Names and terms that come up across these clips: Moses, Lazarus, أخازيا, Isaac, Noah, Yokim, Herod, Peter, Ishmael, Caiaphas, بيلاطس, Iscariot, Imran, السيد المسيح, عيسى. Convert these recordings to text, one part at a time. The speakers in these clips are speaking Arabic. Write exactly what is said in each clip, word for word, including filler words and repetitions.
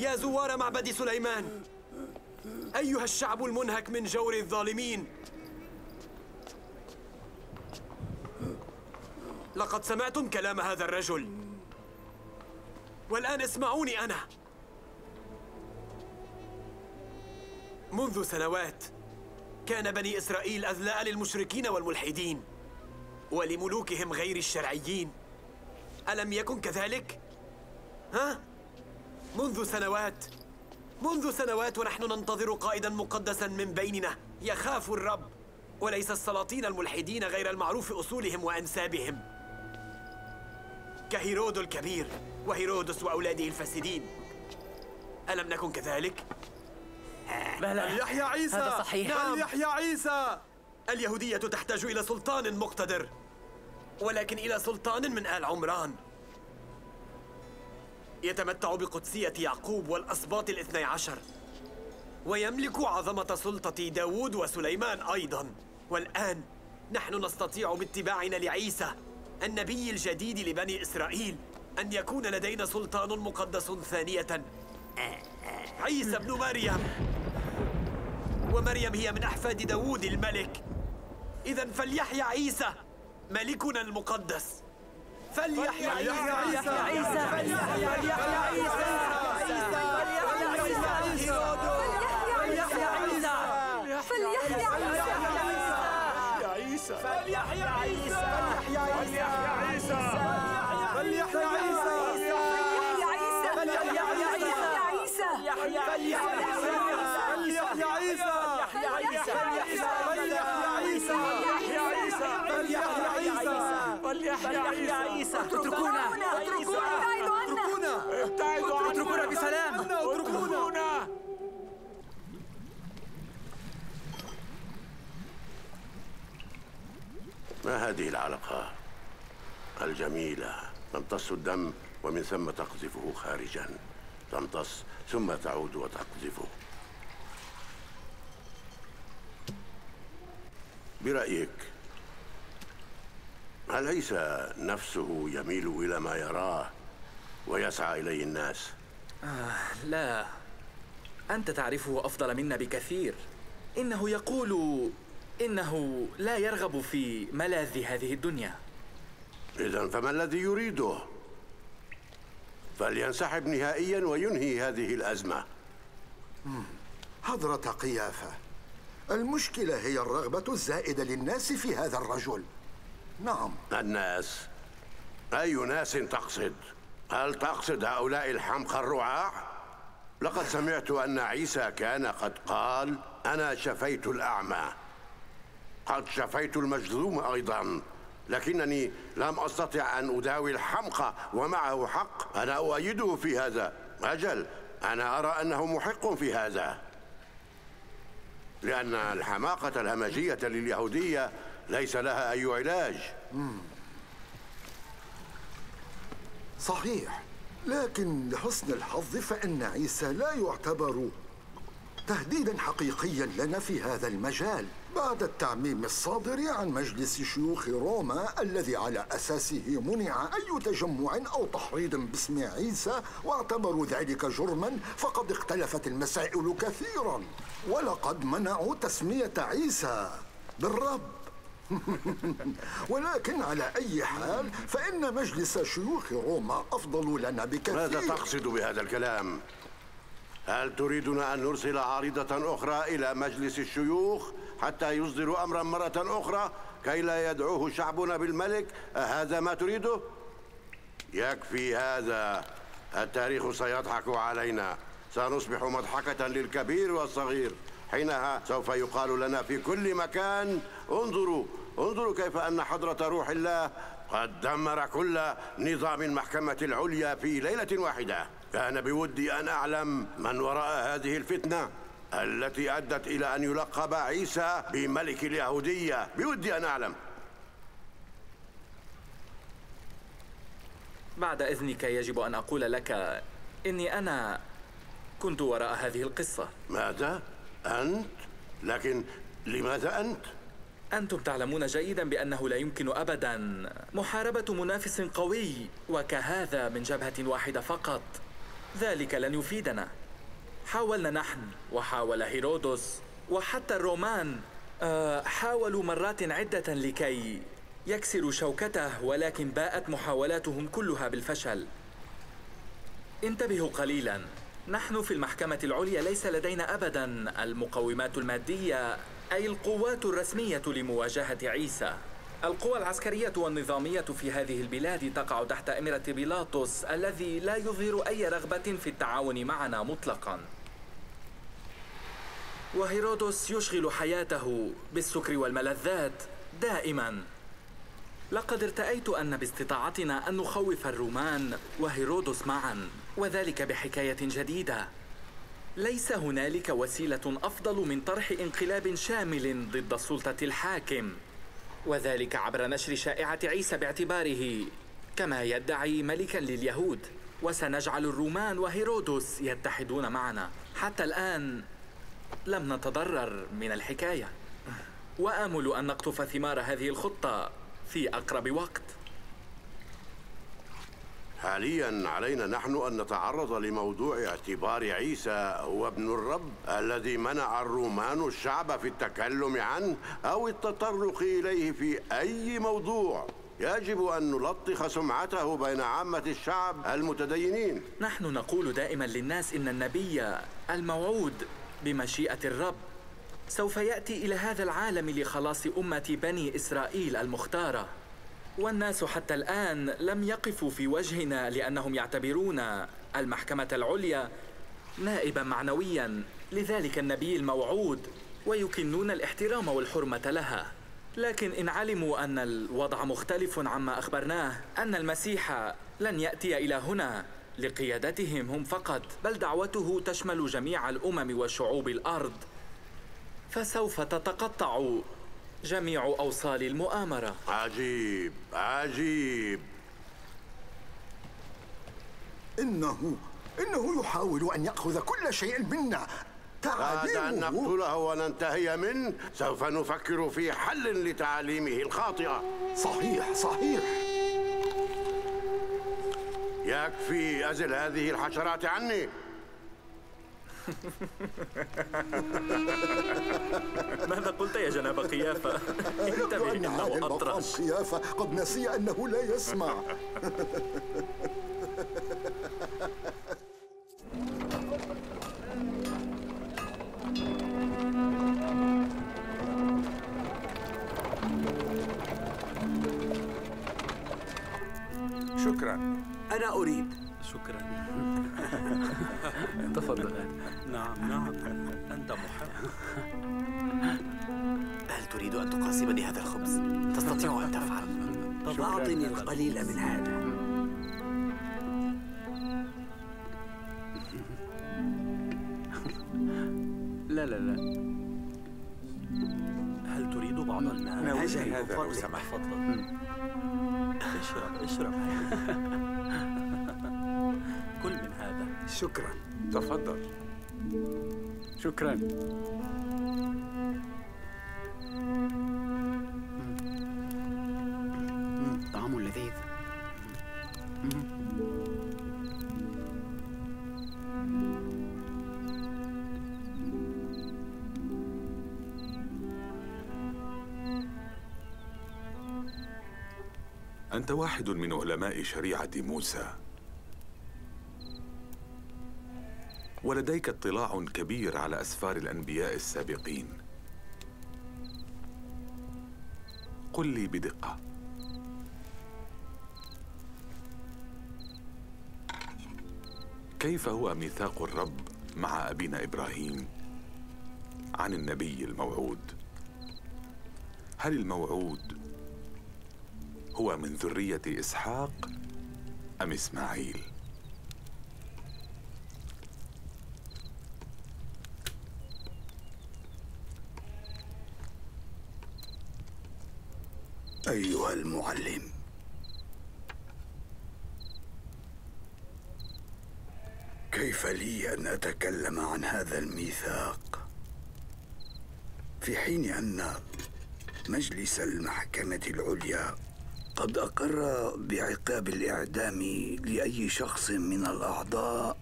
يا زوار معبد سليمان، أيها الشعب المنهك من جور الظالمين، لقد سمعتم كلام هذا الرجل، والآن اسمعوني أنا. منذ سنوات كان بني إسرائيل أذلاء للمشركين والملحدين ولملوكهم غير الشرعيين، ألم يكن كذلك؟ ها؟ منذ سنوات منذ سنوات ونحن ننتظر قائداً مقدساً من بيننا يخاف الرب، وليس السلاطين الملحدين غير المعروف أصولهم وأنسابهم كهيرود الكبير وهيرودس وأولاده الفاسدين، ألم نكن كذلك؟ بلى، يحيى عيسى، هذا صحيح. نعم يحيى عيسى. اليهودية تحتاج إلى سلطان مقتدر، ولكن إلى سلطان من آل عمران يتمتع بقدسية يعقوب والأسباط الاثني عشر، ويملك عظمة سلطة داوود وسليمان أيضاً. والآن نحن نستطيع باتباعنا لعيسى النبي الجديد لبني إسرائيل أن يكون لدينا سلطان مقدس ثانية، عيسى ابن مريم، ومريم هي من أحفاد داوود الملك. إذاً فليحيا عيسى ملكنا المقدس، فليحيا عيسى، فليحيا عيسى، فليحيا عيسى، فليحيا عيسى، فليحيا عيسى، فليحيا عيسى، فليحيا عيسى، فليحيا عيسى، فليحيا عيسى، فليحيا عيسى، فليحيا عيسى، فليحيا عيسى، فليحيا عيسى. اتركونا، اتركونا، ابتعدوا عنا، اتركونا بسلام، اتركونا. ما هذه العلقة الجميلة؟ تمتص الدم ومن ثم تقذفه خارجا، تمتص ثم تعود وتقذفه. برأيك هل عيسى نفسه يميل إلى ما يراه ويسعى إليه الناس؟ آه لا، أنت تعرفه أفضل منا بكثير. إنه يقول إنه لا يرغب في ملاذ هذه الدنيا. إذن فما الذي يريده؟ فلينسحب نهائياً وينهي هذه الأزمة. حضرة قيافة، المشكلة هي الرغبة الزائدة للناس في هذا الرجل. نعم، الناس؟ أي ناس تقصد؟ هل تقصد هؤلاء الحمقى الرعاع؟ لقد سمعت أن عيسى كان قد قال: أنا شفيت الأعمى، قد شفيت المجذوم أيضاً، لكنني لم أستطع أن أداوي الحمقى، ومعه حق، أنا أؤيده في هذا. أجل، أنا أرى أنه محق في هذا، لأن الحماقة الهمجية لليهودية ليس لها أي علاج. صحيح، لكن لحسن الحظ فإن عيسى لا يعتبر تهديداً حقيقياً لنا في هذا المجال، بعد التعميم الصادر عن مجلس شيوخ روما الذي على أساسه منع أي تجمع أو تحريض باسم عيسى، واعتبروا ذلك جرماً، فقد اختلفت المسائل كثيراً، ولقد منعوا تسمية عيسى بالرب. ولكن على أي حال فإن مجلس شيوخ روما أفضل لنا بكثير. ماذا تقصد بهذا الكلام؟ هل تريدنا أن نرسل عارضة أخرى إلى مجلس الشيوخ حتى يصدر أمراً مرة أخرى كي لا يدعوه شعبنا بالملك؟ أهذا ما تريده؟ يكفي هذا، التاريخ سيضحك علينا، سنصبح مضحكة للكبير والصغير. حينها سوف يقال لنا في كل مكان: انظروا، انظروا كيف أن حضرة روح الله قد دمر كل نظام المحكمة العليا في ليلة واحدة. كان بودي أن أعلم من وراء هذه الفتنة التي أدت إلى أن يلقب عيسى بملك اليهودية، بودي أن أعلم. بعد إذنك يجب أن أقول لك إني أنا كنت وراء هذه القصة. ماذا؟ أنت؟ لكن لماذا أنت؟ أنتم تعلمون جيداً بأنه لا يمكن أبداً محاربة منافس قوي وكهذا من جبهة واحدة فقط. ذلك لن يفيدنا. حاولنا نحن وحاول هيرودس وحتى الرومان، آه حاولوا مرات عدة لكي يكسروا شوكته، ولكن باءت محاولاتهم كلها بالفشل. انتبهوا قليلا، نحن في المحكمة العليا ليس لدينا أبدا المقومات المادية أي القوات الرسمية لمواجهة عيسى. القوى العسكرية والنظامية في هذه البلاد تقع تحت إمرة بيلاطس الذي لا يظهر أي رغبة في التعاون معنا مطلقا. وهيرودس يشغل حياته بالسكر والملذات دائما. لقد ارتأيت أن باستطاعتنا أن نخوف الرومان وهيرودس معا، وذلك بحكاية جديدة. ليس هنالك وسيلة أفضل من طرح انقلاب شامل ضد السلطة الحاكم، وذلك عبر نشر شائعة عيسى باعتباره كما يدعي ملكا لليهود، وسنجعل الرومان وهيرودس يتحدون معنا. حتى الآن لم نتضرر من الحكاية، وآمل أن نقطف ثمار هذه الخطة في أقرب وقت. حالياً علينا نحن أن نتعرض لموضوع اعتبار عيسى هو ابن الرب الذي منع الرومان الشعب في التكلم عنه أو التطرق إليه في أي موضوع. يجب أن نلطخ سمعته بين عامة الشعب المتدينين. نحن نقول دائماً للناس إن النبي الموعود بمشيئة الرب سوف يأتي إلى هذا العالم لخلاص أمة بني إسرائيل المختارة، والناس حتى الآن لم يقفوا في وجهنا لأنهم يعتبرون المحكمة العليا نائباً معنوياً لذلك النبي الموعود، ويكنون الاحترام والحرمة لها. لكن إن علموا أن الوضع مختلف عما أخبرناه، أن المسيح لن يأتي إلى هنا لقيادتهم هم فقط، بل دعوته تشمل جميع الأمم وشعوب الأرض، فسوف تتقطع جميع أوصال المؤامرة. عجيب عجيب. إنه إنه يحاول أن يأخذ كل شيء منا. بعد أن نقتله وننتهي منه سوف نفكر في حل لتعاليمه الخاطئة. صحيح صحيح. يكفي، أزل هذه الحشرات عني. ماذا قلت يا جناب قيافة؟ انتبه، إنه أطرش. قيافة قد نسي أنه لا يسمع. شكرا. أنا أريد. شكرا. تفضل. نعم نعم، أنت محب. هل تريد أن تقاسمني هذا الخبز؟ تستطيع أن تفعل. طب أعطني القليل من هذا. لا لا لا. هل تريد بعض الماء؟ ما وجه هذا لو سمحت؟ تفضل. اشرب اشرب. كل من هذا. شكرا. تفضل. شكرا. طعم لذيذ. أنت واحد من علماء شريعة موسى، ولديك اطلاع كبير على أسفار الأنبياء السابقين. قل لي بدقة، كيف هو ميثاق الرب مع أبينا إبراهيم عن النبي الموعود؟ هل الموعود هو من ذرية إسحاق أم إسماعيل؟ أيها المعلم، كيف لي أن أتكلم عن هذا الميثاق في حين أن مجلس المحكمة العليا قد أقر بعقاب الإعدام لأي شخص من الأعضاء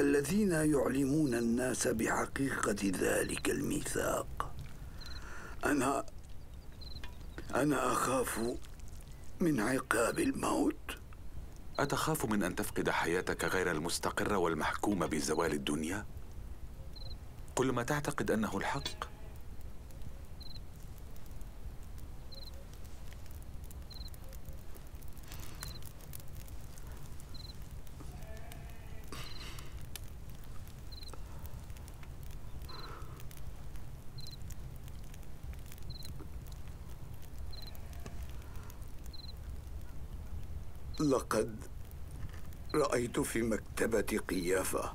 الذين يعلمون الناس بحقيقة ذلك الميثاق. أنا أنا أخاف من عقاب الموت. أتخاف من أن تفقد حياتك غير المستقرة والمحكومة بزوال الدنيا؟ كل ما تعتقد أنه الحق. لقد رأيت في مكتبة قيافة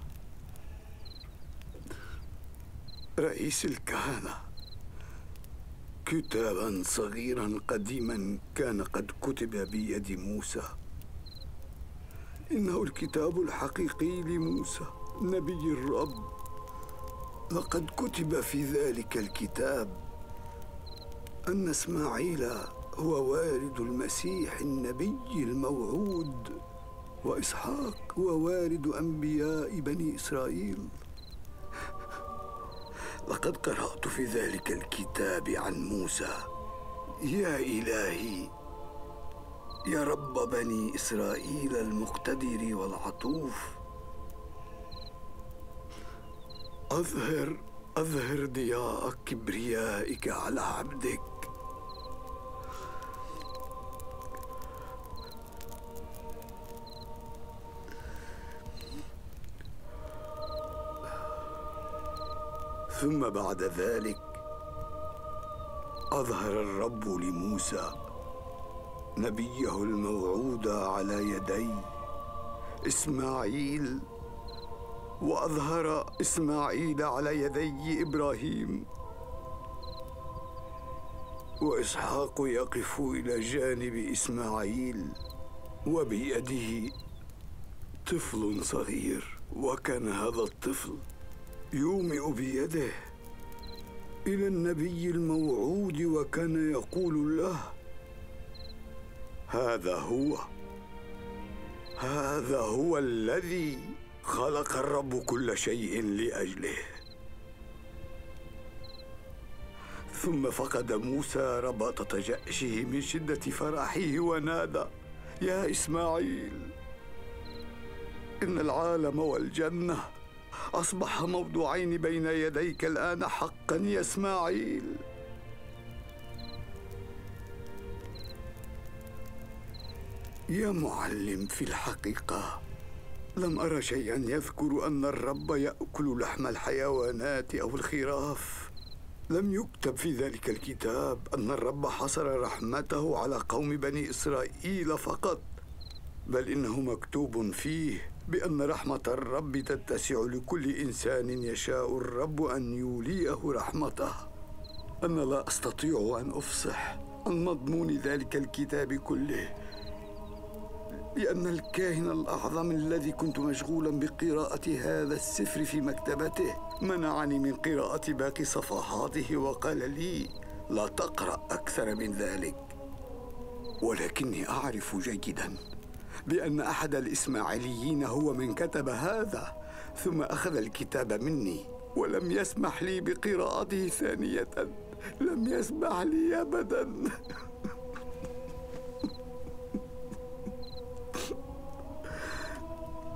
رئيس الكهنة كتاباً صغيراً قديماً كان قد كتب بيد موسى. إنه الكتاب الحقيقي لموسى نبي الرب. لقد كتب في ذلك الكتاب أن إسماعيل هو والد المسيح النبي الموعود، وإسحاق هو والد أنبياء بني إسرائيل. لقد قرأت في ذلك الكتاب عن موسى: يا إلهي يا رب بني إسرائيل المقتدر والعطوف، أظهر أظهر ضياء كبريائك على عبدك. ثم بعد ذلك أظهر الرب لموسى نبيه الموعود على يدي إسماعيل، وأظهر إسماعيل على يدي إبراهيم، وإسحاق يقف إلى جانب إسماعيل وبيده طفل صغير، وكان هذا الطفل يومئ بيده إلى النبي الموعود وكان يقول له: هذا هو هذا هو الذي خلق الرب كل شيء لأجله. ثم فقد موسى رباطة جأشه من شدة فرحه ونادى: يا إسماعيل، إن العالم والجنة أصبح موضوعين بين يديك الآن حقاً يا إسماعيل. يا معلم، في الحقيقة لم أرى شيئاً يذكر أن الرب يأكل لحم الحيوانات أو الخراف. لم يكتب في ذلك الكتاب أن الرب حصر رحمته على قوم بني إسرائيل فقط، بل إنه مكتوب فيه بأن رحمة الرب تتسع لكل إنسان يشاء الرب أن يوليه رحمته. أنا لا أستطيع أن أفصح عن مضمون ذلك الكتاب كله، لأن الكاهن الأعظم الذي كنت مشغولا بقراءة هذا السفر في مكتبته منعني من قراءة باقي صفحاته وقال لي: لا تقرأ أكثر من ذلك. ولكني أعرف جيداً بأن أحد الإسماعيليين هو من كتب هذا، ثم أخذ الكتاب مني ولم يسمح لي بقراءته ثانية، لم يسمح لي أبداً.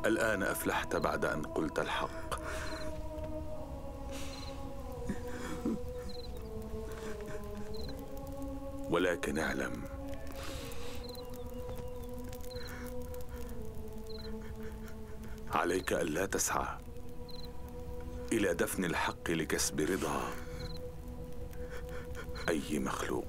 الآن أفلحت بعد أن قلت الحق. ولكن اعلم عليك ألا تسعى إلى دفن الحق لكسب رضا أي مخلوق.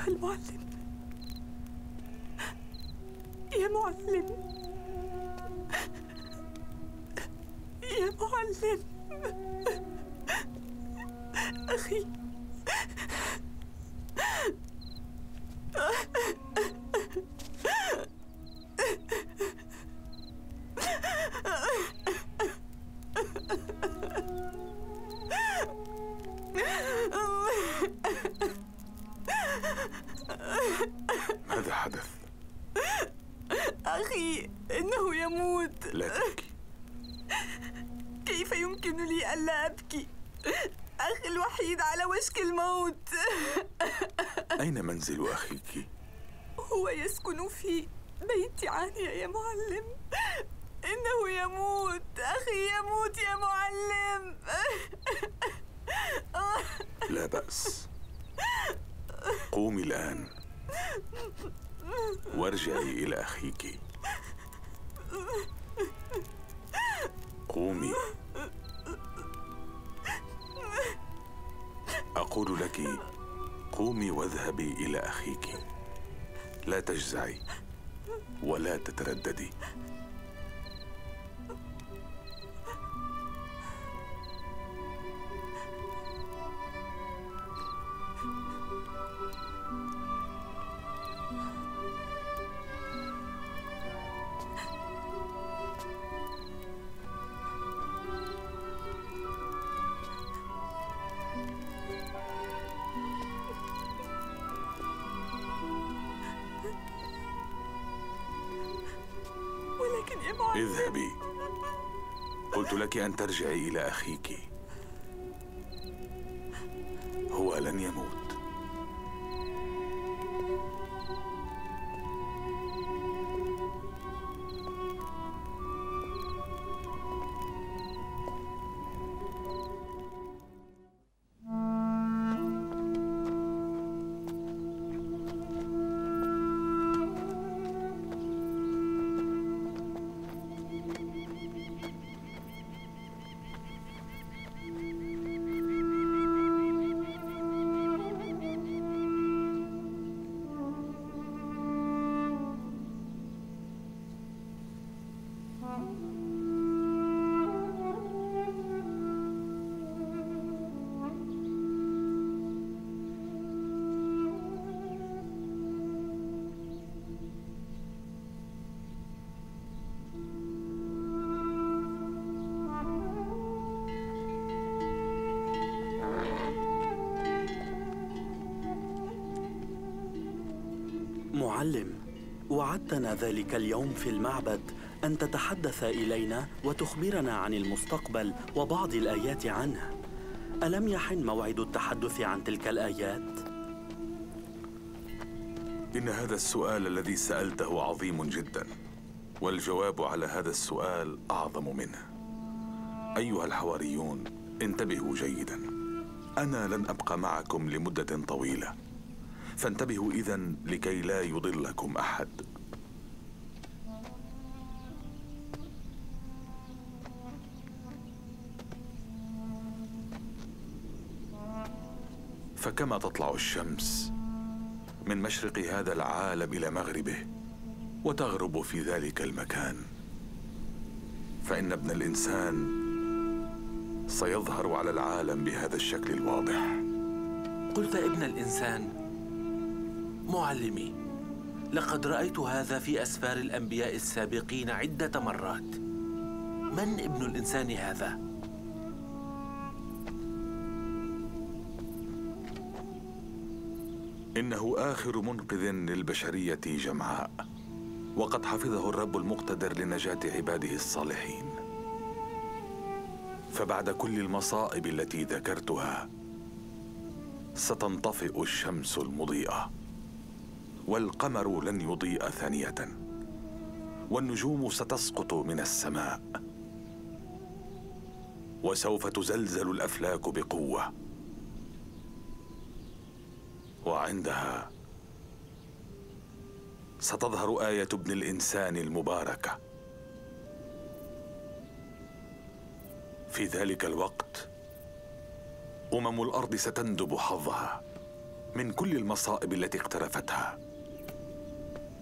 يا المعلم، يا معلم، يا معلم، أخي ماذا حدث؟ أخي إنه يموت. لا تبكي. كيف يمكن لي ألا أبكي؟ أخي الوحيد على وشك الموت. أين منزل أخيك؟ هو يسكن في بيت عانية يا معلم. إنه يموت، أخي يموت يا معلم. لا بأس، قومي الآن وارجعي إلى أخيك. قومي، أقول لك قومي واذهبي إلى أخيك. لا تجزعي ولا تترددي. اذهبي، قلت لك أن ترجعي إلى أخيك. هو لن يموت. معلم، وعدتنا ذلك اليوم في المعبد أن تتحدث إلينا وتخبرنا عن المستقبل وبعض الآيات عنه. ألم يحن موعد التحدث عن تلك الآيات؟ إن هذا السؤال الذي سألته عظيم جدا، والجواب على هذا السؤال أعظم منه. أيها الحواريون، انتبهوا جيدا، أنا لن أبقى معكم لمدة طويلة، فانتبهوا إذن لكي لا يضلكم أحد. فكما تطلع الشمس من مشرق هذا العالم إلى مغربه وتغرب في ذلك المكان، فإن ابن الإنسان سيظهر على العالم بهذا الشكل الواضح. قلت ابن الإنسان؟ معلمي، لقد رأيت هذا في أسفار الأنبياء السابقين عدة مرات. من ابن الإنسان هذا؟ إنه آخر منقذ للبشرية جمعاء، وقد حفظه الرب المقتدر لنجاة عباده الصالحين. فبعد كل المصائب التي ذكرتها ستنطفئ الشمس المضيئة، والقمر لن يضيء ثانية، والنجوم ستسقط من السماء، وسوف تزلزل الأفلاك بقوة، وعندها ستظهر آية ابن الإنسان المباركة. في ذلك الوقت أمم الأرض ستندب حظها، من كل المصائب التي اقترفتها،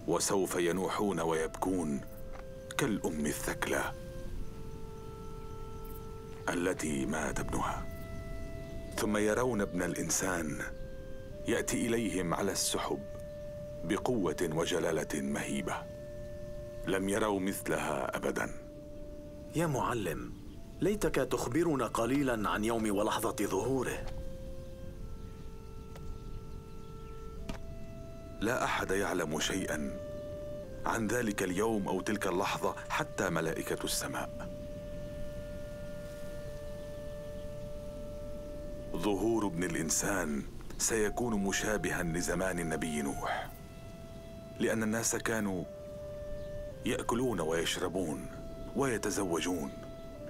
وسوف ينوحون ويبكون كالأم الثكلى التي مات ابنها، ثم يرون ابن الإنسان يأتي إليهم على السحب بقوة وجلالة مهيبة لم يروا مثلها أبدا. يا معلم، ليتك تخبرنا قليلا عن يوم ولحظة ظهوره. لا أحد يعلم شيئا عن ذلك اليوم أو تلك اللحظة حتى ملائكة السماء. ظهور ابن الإنسان سيكون مشابها لزمان النبي نوح، لأن الناس كانوا يأكلون ويشربون ويتزوجون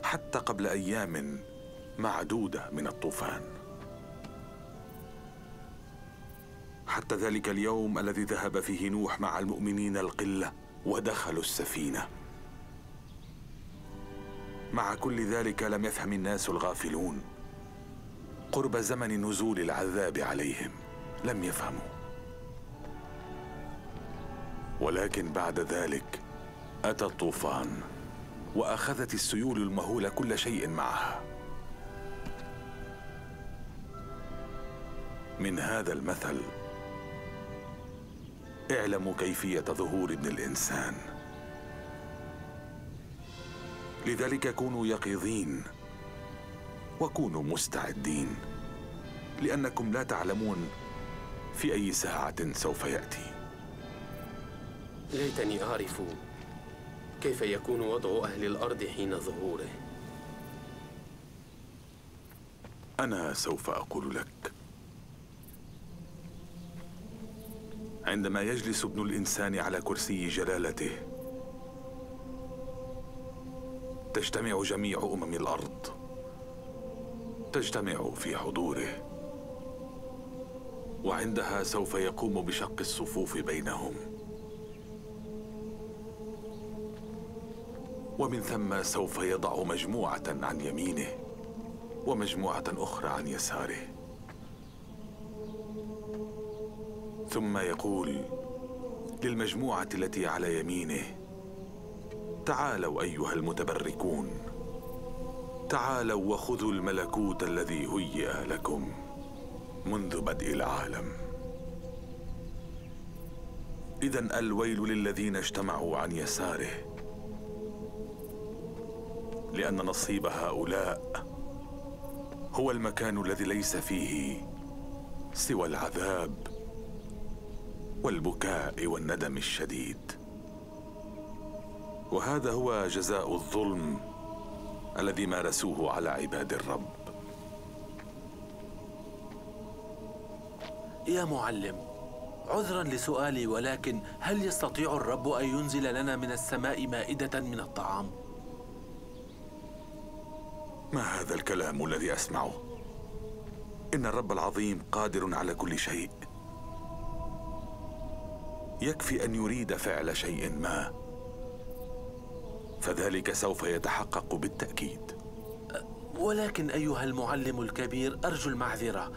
حتى قبل أيام معدودة من الطوفان، حتى ذلك اليوم الذي ذهب فيه نوح مع المؤمنين القلة ودخلوا السفينة. مع كل ذلك لم يفهم الناس الغافلون قرب زمن نزول العذاب عليهم، لم يفهموا. ولكن بعد ذلك أتى الطوفان وأخذت السيول المهولة كل شيء معها. من هذا المثل اعلموا كيفية ظهور ابن الإنسان. لذلك كونوا يقظين وكونوا مستعدين، لأنكم لا تعلمون في أي ساعة سوف يأتي. ليتني أعرف كيف يكون وضع أهل الأرض حين ظهوره. أنا سوف أقول لك. عندما يجلس ابن الإنسان على كرسي جلالته تجتمع جميع أمم الأرض، تجتمع في حضوره، وعندها سوف يقوم بشق الصفوف بينهم، ومن ثم سوف يضع مجموعة عن يمينه ومجموعة أخرى عن يساره، ثم يقول للمجموعة التي على يمينه: تعالوا أيها المتبركون، تعالوا وخذوا الملكوت الذي هيئ لكم منذ بدء العالم. إذن الويل للذين اجتمعوا عن يساره، لأن نصيب هؤلاء هو المكان الذي ليس فيه سوى العذاب والبكاء والندم الشديد، وهذا هو جزاء الظلم الذي مارسوه على عباد الرب. يا معلم، عذرا لسؤالي، ولكن هل يستطيع الرب أن ينزل لنا من السماء مائدة من الطعام؟ ما هذا الكلام الذي أسمعه؟ إن الرب العظيم قادر على كل شيء، يكفي أن يريد فعل شيء ما، فذلك سوف يتحقق بالتأكيد. ولكن أيها المعلم الكبير، أرجو المعذرة،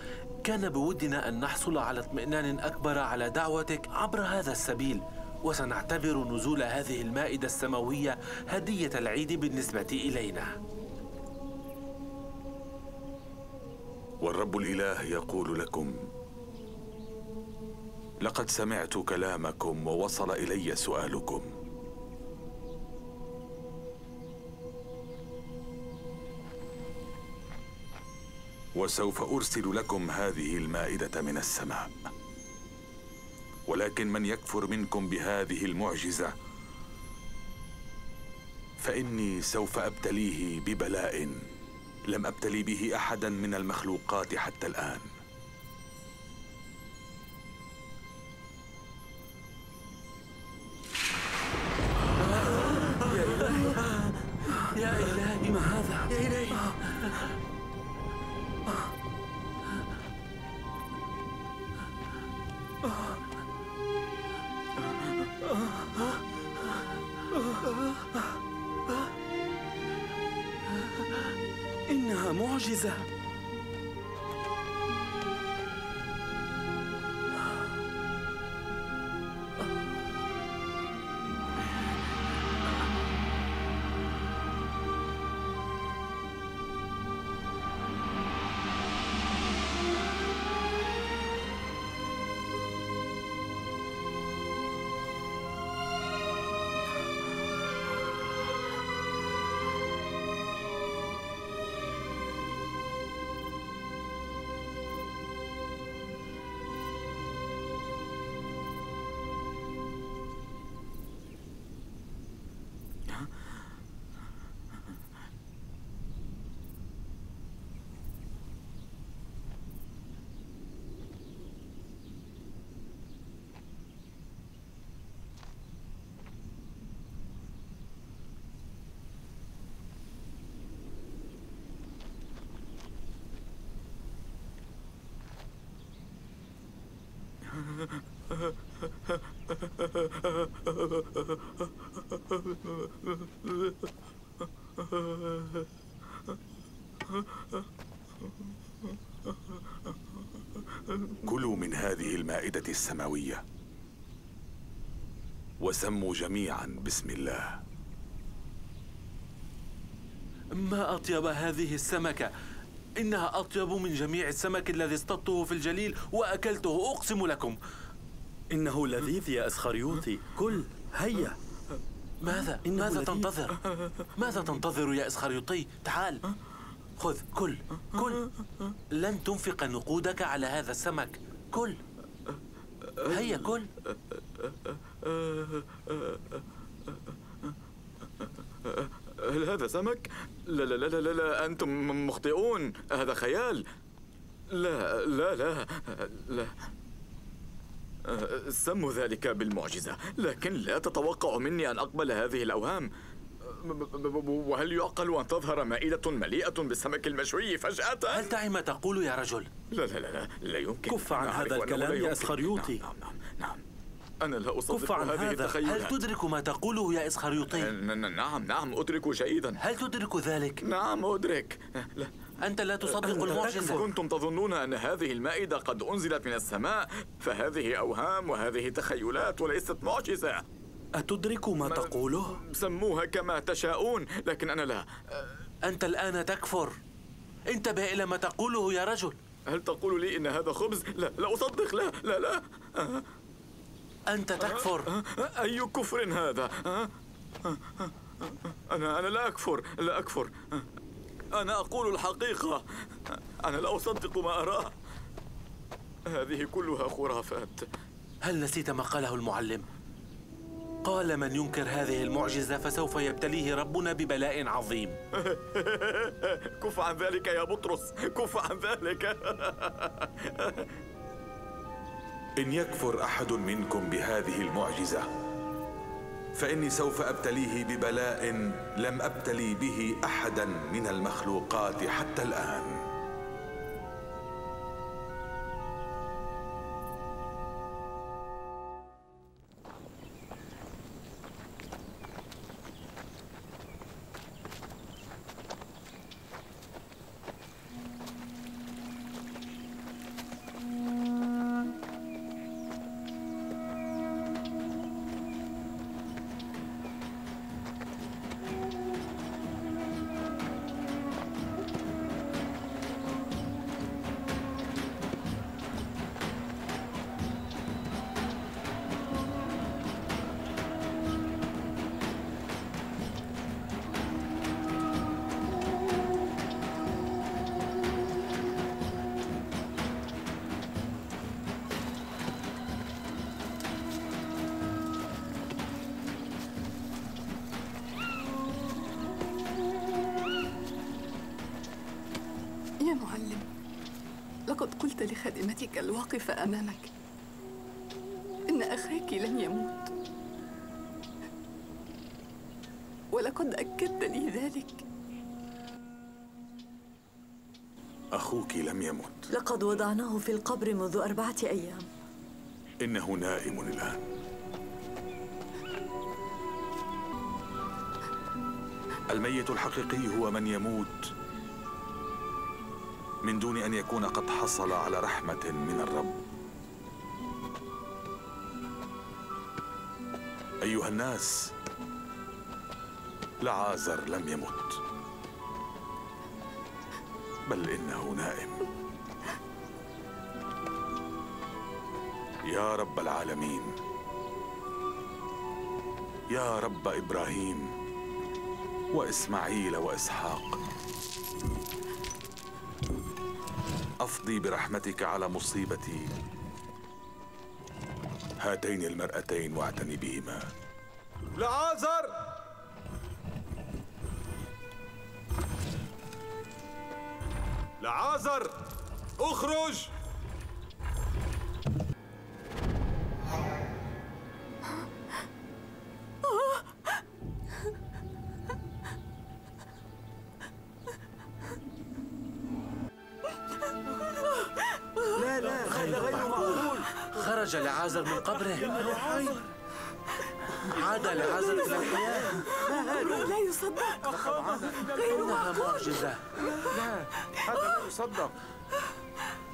كان بودنا أن نحصل على اطمئنان أكبر على دعوتك عبر هذا السبيل، وسنعتبر نزول هذه المائدة السماوية هدية العيد بالنسبة إلينا. والرب الإله يقول لكم: لقد سمعت كلامكم ووصل إلي سؤالكم، وسوف أرسل لكم هذه المائدة من السماء، ولكن من يكفر منكم بهذه المعجزة فإني سوف أبتليه ببلاء لم أبتلي به أحدا من المخلوقات حتى الآن. إنها معجزة. كلوا من هذه المائدة السماوية وسموا جميعا بسم الله. ما أطيب هذه السمكة، إنها أطيب من جميع السمك الذي اصطدته في الجليل وأكلته، أقسم لكم. إنه لذيذ يا إسخريوطي، كل، هيا. ماذا؟ ماذا لذيذ. تنتظر؟ ماذا تنتظر يا إسخريوطي؟ تعال، خذ، كل، كل. لن تنفق نقودك على هذا السمك، كل. هيا كل. هل هذا سمك؟ لا لا لا لا لا، أنتم مخطئون، هذا خيال. لا لا لا لا، سموا ذلك بالمعجزة، لكن لا تتوقعوا مني أن أقبل هذه الأوهام. وهل يعقل أن تظهر مائدة مليئة بالسمك المشوي فجأة؟ هل تعي ما تقول يا رجل؟ لا لا لا لا يمكن. كف عن هذا الكلام يا إسخريوطي. نعم نعم نعم، أنا لا أصدق هذه التخيلات. هل تدرك ما تقوله يا إسخريوطي؟ نعم نعم، أدرك جيدا. هل تدرك ذلك؟ نعم أدرك. لا. أنت لا تصدق المعجزة. كنتم تظنون أن هذه المائدة قد أنزلت من السماء، فهذه أوهام وهذه تخيلات وليست معجزة. أتدرك ما, ما تقوله؟ سموها كما تشاؤون، لكن أنا لا. أنت الآن تكفر، انتبه إلى ما تقوله يا رجل. هل تقول لي إن هذا خبز؟ لا لا أصدق، لا لا لا. أه. أنت تكفر. أي كفر هذا؟ أنا أنا لا أكفر، لا أكفر، أنا أقول الحقيقة، أنا لا أصدق ما أراه، هذه كلها خرافات. هل نسيت ما قاله المعلم؟ قال من ينكر هذه المعجزة فسوف يبتليه ربنا ببلاء عظيم. كف عن ذلك يا بطرس، كف عن ذلك. إن يكفر أحد منكم بهذه المعجزة فإني سوف أبتليه ببلاء لم أبتلي به أحدا من المخلوقات حتى الآن. خادمتك الواقفة أمامك إن أخاك لن يموت، ولقد أكدت لي ذلك. أخوك لم يمت، لقد وضعناه في القبر منذ أربعة أيام. إنه نائم الآن. الميت الحقيقي هو من يموت من دون أن يكون قد حصل على رحمة من الرب. أيها الناس، لعازر لم يمت، بل إنه نائم. يا رب العالمين، يا رب إبراهيم وإسماعيل وإسحاق، أفضي برحمتك على مصيبتي هاتين المرأتين واعتني بهما. لعازر، لعازر اخرج. خرج لعازر من قبره. عاد لعازر إلى الحياة. لا يصدق. غير معقول. لا هذا لا يصدق.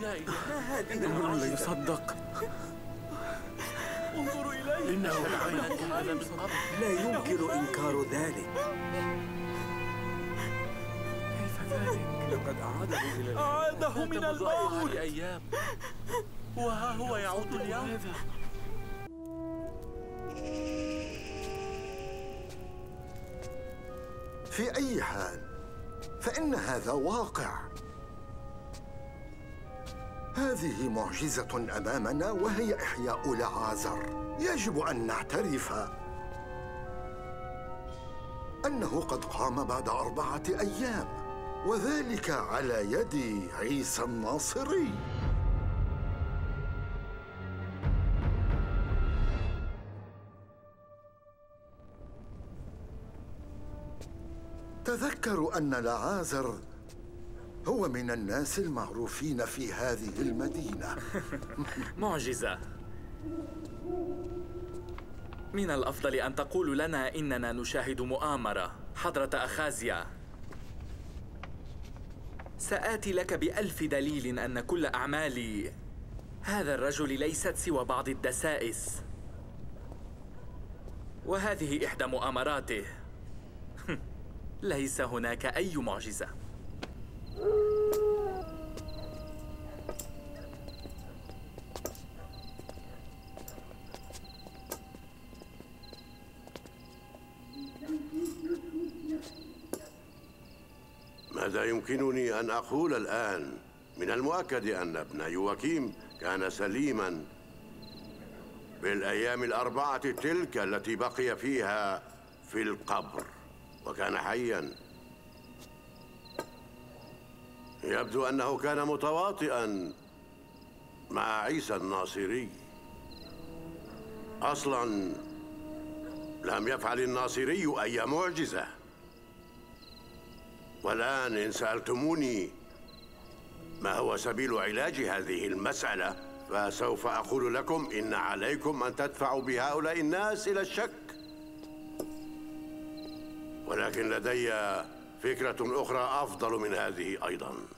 يا إلهي إنه لا يصدق. انظروا إليه. إنه هذا من قبل. لا يمكن إنكار ذلك. كيف ذلك؟ لقد أعاده إلى الحياة. أعاده من الموت لأيام. وها هو يعود اليوم. في أي حال فإن هذا واقع. هذه معجزة أمامنا وهي إحياء لعازر. يجب أن نعترف أنه قد قام بعد أربعة أيام، وذلك على يد عيسى الناصري. تذكروا أن لعازر هو من الناس المعروفين في هذه المدينة. معجزة. من الأفضل أن تقول لنا إننا نشاهد مؤامرة. حضرة أخازيا، سآتي لك بألف دليل أن كل أعمال هذا الرجل ليست سوى بعض الدسائس، وهذه إحدى مؤامراته. ليس هناك أي معجزة. ماذا يمكنني أن أقول الآن؟ من المؤكد أن ابن يوكيم كان سليماً بالأيام الأربعة تلك التي بقي فيها في القبر، وكان حياً. يبدو أنه كان متواطئاً مع عيسى الناصري. أصلاً لم يفعل الناصري أي معجزة. والآن إن سألتموني ما هو سبيل علاج هذه المسألة، فسوف أقول لكم إن عليكم أن تدفعوا بهؤلاء الناس إلى الشك. ولكن لدي فكرة أخرى أفضل من هذه أيضاً.